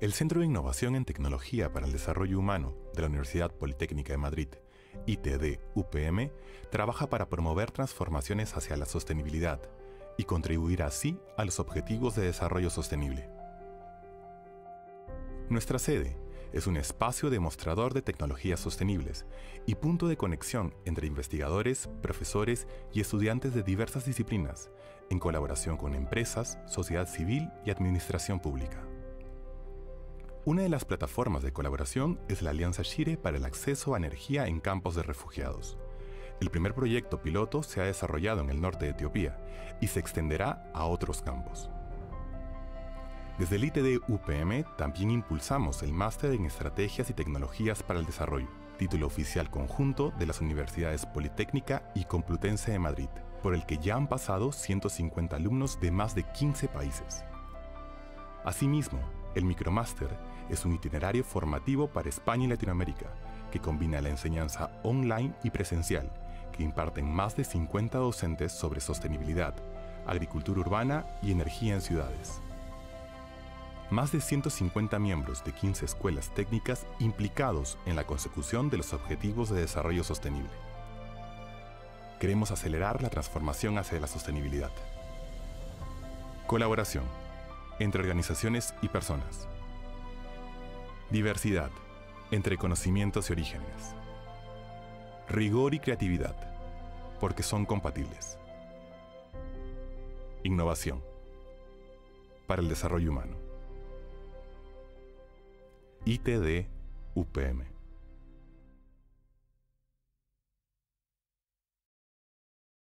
El Centro de Innovación en Tecnología para el Desarrollo Humano de la Universidad Politécnica de Madrid, itdUPM, trabaja para promover transformaciones hacia la sostenibilidad y contribuir así a los Objetivos de Desarrollo Sostenible. Nuestra sede es un espacio demostrador de tecnologías sostenibles y punto de conexión entre investigadores, profesores y estudiantes de diversas disciplinas, en colaboración con empresas, sociedad civil y administración pública. Una de las plataformas de colaboración es la Alianza Shire para el acceso a energía en campos de refugiados. El primer proyecto piloto se ha desarrollado en el norte de Etiopía y se extenderá a otros campos. Desde el itdUPM también impulsamos el Máster en Estrategias y Tecnologías para el Desarrollo, título oficial conjunto de las Universidades Politécnica y Complutense de Madrid, por el que ya han pasado 150 alumnos de más de 15 países. Asimismo, el Micromáster es un itinerario formativo para España y Latinoamérica, que combina la enseñanza online y presencial, que imparten más de 50 docentes sobre sostenibilidad, agricultura urbana y energía en ciudades. Más de 150 miembros de 15 escuelas técnicas implicados en la consecución de los Objetivos de Desarrollo Sostenible. Queremos acelerar la transformación hacia la sostenibilidad. Colaboración entre organizaciones y personas. Diversidad entre conocimientos y orígenes. Rigor y creatividad, porque son compatibles. Innovación para el desarrollo humano. itdUPM